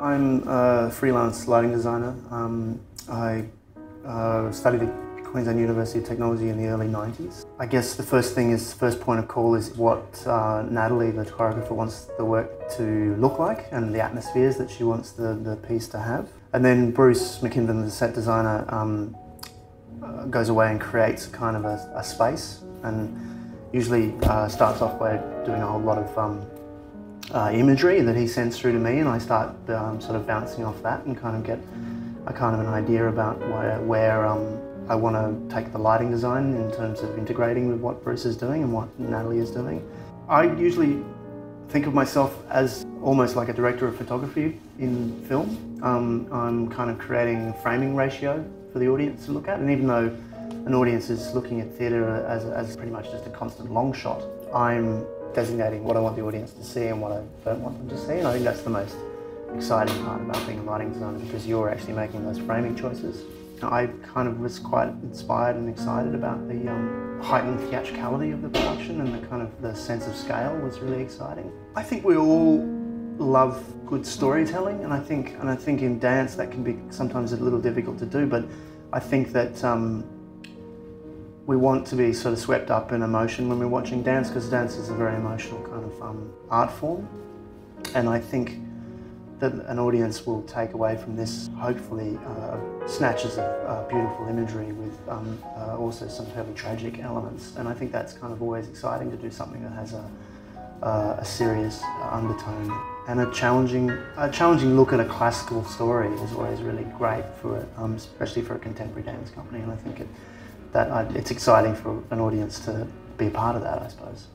I'm a freelance lighting designer. I studied at Queensland University of Technology in the early 90s. I guess the first thing is, first point of call is what Natalie, the choreographer, wants the work to look like and the atmospheres that she wants the piece to have. And then Bruce McKinven, the set designer, goes away and creates kind of a space, and usually starts off by doing a whole lot of imagery that he sends through to me, and I start sort of bouncing off that and kind of get a kind of an idea about where I want to take the lighting design in terms of integrating with what Bruce is doing and what Natalie is doing. I usually think of myself as almost like a director of photography in film. I'm kind of creating a framing ratio for the audience to look at, and even though an audience is looking at theatre as pretty much just a constant long shot, I'm designating what I want the audience to see and what I don't want them to see, and I think that's the most exciting part about being a lighting designer, because you're actually making those framing choices. I kind of was quite inspired and excited about the heightened theatricality of the production, and the kind of the sense of scale was really exciting. I think we all love good storytelling, and I think in dance that can be sometimes a little difficult to do, but I think that we want to be sort of swept up in emotion when we're watching dance, because dance is a very emotional kind of art form, and I think that an audience will take away from this hopefully snatches of beautiful imagery with also some fairly tragic elements, and I think that's kind of always exciting to do something that has a serious undertone, and a challenging look at a classical story is always really great for especially for a contemporary dance company, and I think it's exciting for an audience to be a part of that, I suppose.